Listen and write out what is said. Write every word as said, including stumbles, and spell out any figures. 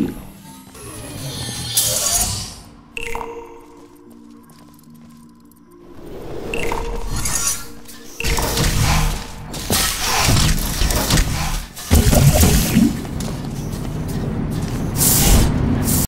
you.